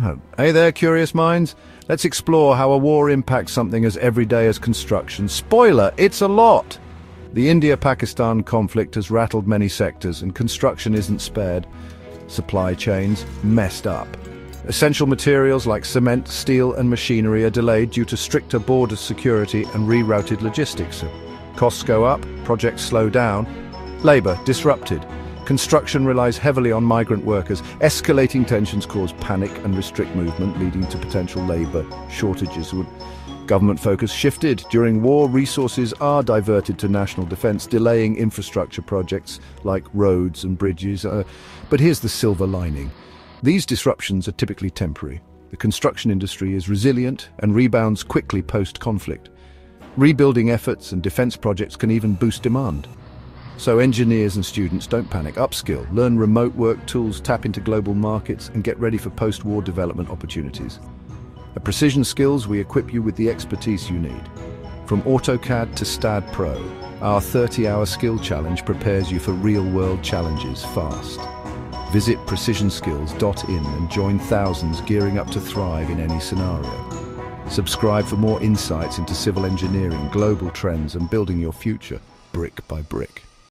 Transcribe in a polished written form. No. Hey there, curious minds. Let's explore how a war impacts something as everyday as construction. Spoiler, it's a lot! The India-Pakistan conflict has rattled many sectors, and construction isn't spared. Supply chains messed up. Essential materials like cement, steel and machinery are delayed due to stricter border security and rerouted logistics. Costs go up, projects slow down, labour disrupted. Construction relies heavily on migrant workers. Escalating tensions cause panic and restrict movement, leading to potential labour shortages. Government focus shifted. During war, resources are diverted to national defence, delaying infrastructure projects like roads and bridges. But here's the silver lining. These disruptions are typically temporary. The construction industry is resilient and rebounds quickly post-conflict. Rebuilding efforts and defence projects can even boost demand. So engineers and students, don't panic, upskill, learn remote work tools, tap into global markets and get ready for post-war development opportunities. At Precision Skills, we equip you with the expertise you need. From AutoCAD to STAAD Pro, our 30-hour skill challenge prepares you for real-world challenges fast. Visit precisionskills.in and join thousands gearing up to thrive in any scenario. Subscribe for more insights into civil engineering, global trends and building your future brick by brick.